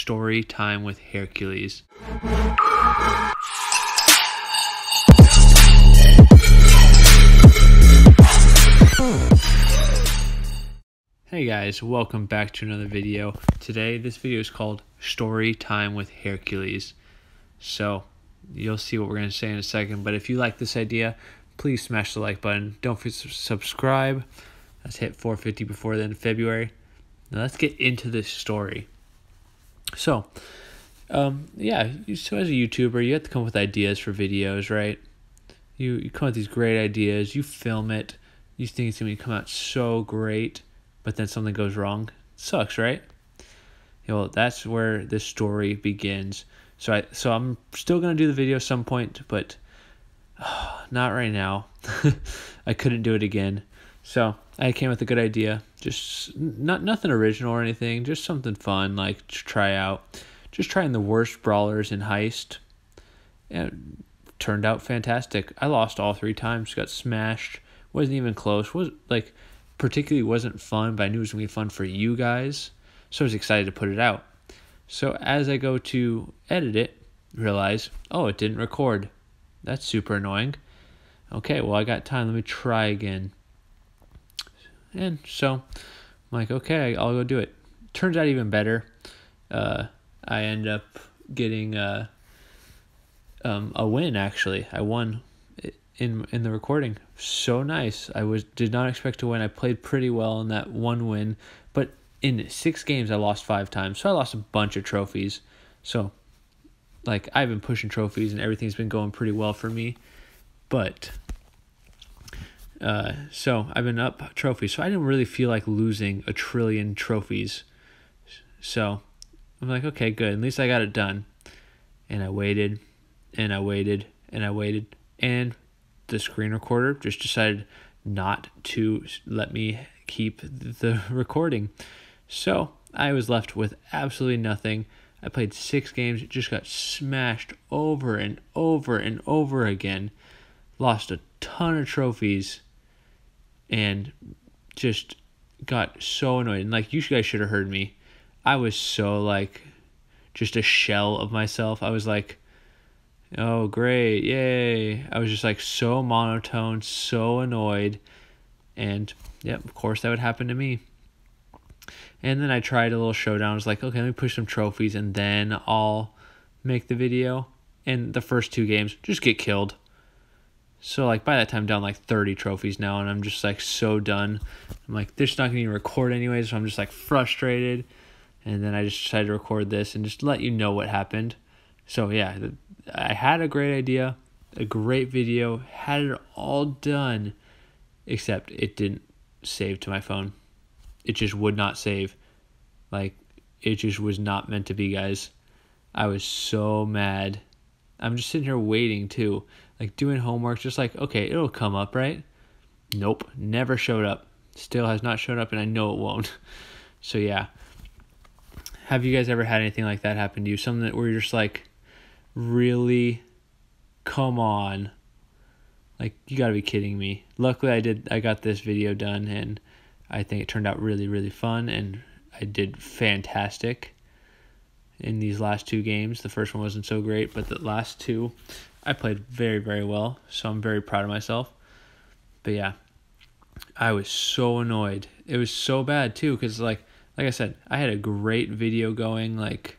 Story Time with Harecules. Hey guys, welcome back to another video. Today, this video is called Story Time with Harecules. So, you'll see what we're going to say in a second, but if you like this idea, please smash the like button. Don't forget to subscribe. Let's hit 450 before the end of February. Now let's get into this story. So, so as a YouTuber, you have to come up with ideas for videos, right? You come up with these great ideas, you film it, you think it's going to come out so great, but then something goes wrong. It sucks, right? You know, well, that's where this story begins. So I'm still going to do the video at some point, but not right now. I couldn't do it again. So I came up with a good idea, just nothing original or anything, just something fun like to try out. Just trying the worst brawlers in Heist, and it turned out fantastic. I lost all three times, got smashed, wasn't even close. Was like particularly wasn't fun, but I knew it was gonna be fun for you guys, so I was excited to put it out. So as I go to edit it, realize, oh, it didn't record. That's super annoying. Okay, well I got time. Let me try again. And so I'm like, okay, I'll go do it. Turns out even better. I end up getting a win, actually. I won in the recording. So nice. I did not expect to win. I played pretty well in that one win. But in 6 games, I lost 5 times. So I lost a bunch of trophies. So, like, I've been pushing trophies and everything's been going pretty well for me. But so I've been up trophies, so I didn't really feel like losing a trillion trophies. So I'm like, okay, good. At least I got it done. And I waited, and I waited, and I waited. And the screen recorder just decided not to let me keep the recording. So I was left with absolutely nothing. I played 6 games, just got smashed over and over and over again. Lost a ton of trophies. And just got so annoyed. And like, you guys should have heard me. I was so like, just a shell of myself. I was like, oh great, yay. I was just like so monotone, so annoyed. And yeah, of course that would happen to me. And then I tried a little showdown. I was like, okay, let me push some trophies and then I'll make the video. And the first 2 games just get killed. So, like, by that time, I'm down, like, 30 trophies now, and I'm just, like, so done. I'm like, this is not going to even record anyways, so I'm just, like, frustrated. And then I just decided to record this and just let you know what happened. So, yeah, I had a great idea, a great video, had it all done, except it didn't save to my phone. It just would not save. Like, it just was not meant to be, guys. I was so mad. I'm just sitting here waiting, too. Like, doing homework, just like, okay, it'll come up, right? Nope, never showed up. Still has not showed up, and I know it won't. So, yeah. Have you guys ever had anything like that happen to you? Something that where you're just like, really? Come on. Like, you gotta be kidding me. Luckily, I got this video done, and I think it turned out really, really fun, and I did fantastic in these last 2 games. The first one wasn't so great, but the last 2... I played very, very well, so I'm very proud of myself. But yeah, I was so annoyed. It was so bad too, because like I said, I had a great video going. Like,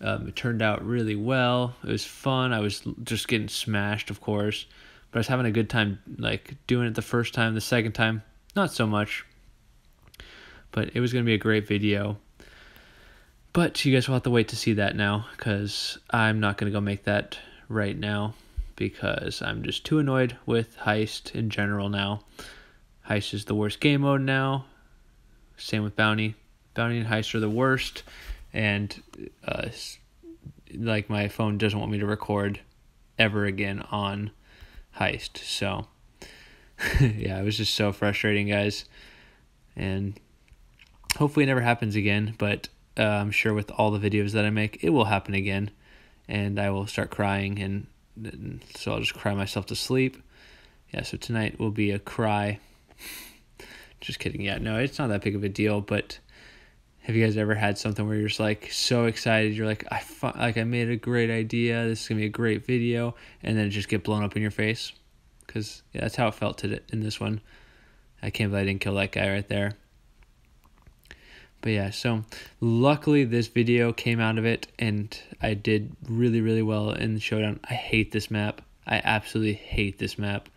it turned out really well. It was fun. I was just getting smashed, of course, but I was having a good time. Like doing it the first time, the second time, not so much. But it was gonna be a great video. But you guys will have to wait to see that now, because I'm not gonna go make that right now, because I'm just too annoyed with Heist in general now. Heist is the worst game mode now. Same with Bounty. Bounty and Heist are the worst, and like my phone doesn't want me to record ever again on Heist. So yeah, it was just so frustrating, guys, and hopefully it never happens again, but I'm sure with all the videos that I make, it will happen again. And I will start crying, and so I'll just cry myself to sleep. Yeah, so tonight will be a cry. Just kidding. Yeah, no, it's not that big of a deal, but Have you guys ever had something where you're just like so excited, you're like, I made a great idea, this is gonna be a great video, and then just get blown up in your face? Because yeah, that's how it felt today in this one. I can't believe I didn't kill that guy right there. But yeah, so luckily this video came out of it, and I did really, really well in the showdown. I hate this map. I absolutely hate this map.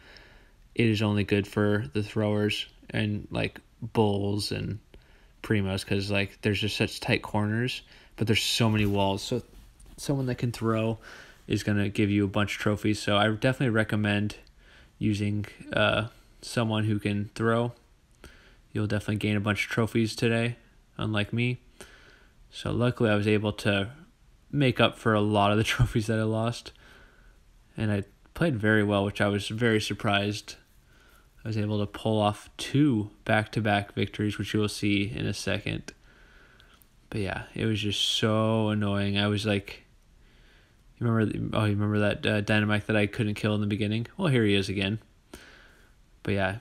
It is only good for the throwers and like bulls and primos, because like there's just such tight corners, but there's so many walls. So someone that can throw is gonna give you a bunch of trophies. So I definitely recommend using someone who can throw. You'll definitely gain a bunch of trophies today, unlike me. So luckily I was able to make up for a lot of the trophies that I lost, and I played very well, which I was very surprised. I was able to pull off 2 back-to-back victories, which you will see in a second. But yeah, it was just so annoying. I was like, you remember that Dynamite that I couldn't kill in the beginning? Well, here he is again. But yeah,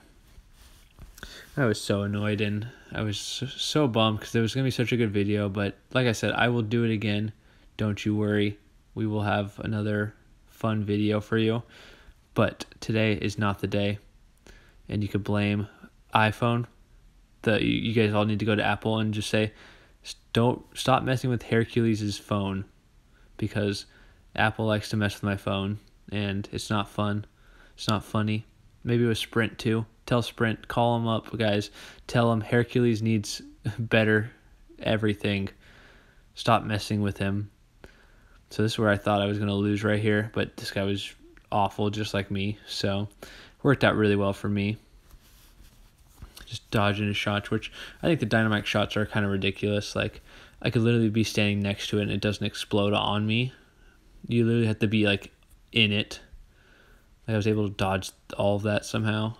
I was so annoyed, and I was so bummed because it was going to be such a good video. But like I said, I will do it again. Don't you worry. We will have another fun video for you. But today is not the day. And you could blame iPhone. You guys all need to go to Apple and just say, don't stop messing with Harecules' phone, because Apple likes to mess with my phone, and it's not fun. It's not funny. Maybe it was Sprint too. Tell Sprint, call them up, guys. Tell them Harecules needs better everything. Stop messing with him. So this is where I thought I was going to lose right here, but this guy was awful, just like me. So worked out really well for me. Just dodging his shots, which I think the Dynamite shots are kind of ridiculous. Like, I could literally be standing next to it and it doesn't explode on me. You literally have to be like in it. Like, I was able to dodge all of that somehow.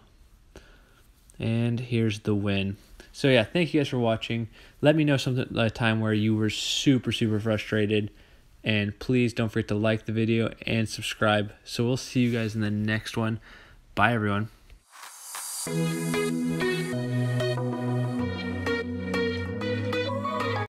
And here's the win. So yeah, thank you guys for watching. Let me know a time where you were super, super frustrated. And please don't forget to like the video and subscribe. So we'll see you guys in the next one. Bye, everyone.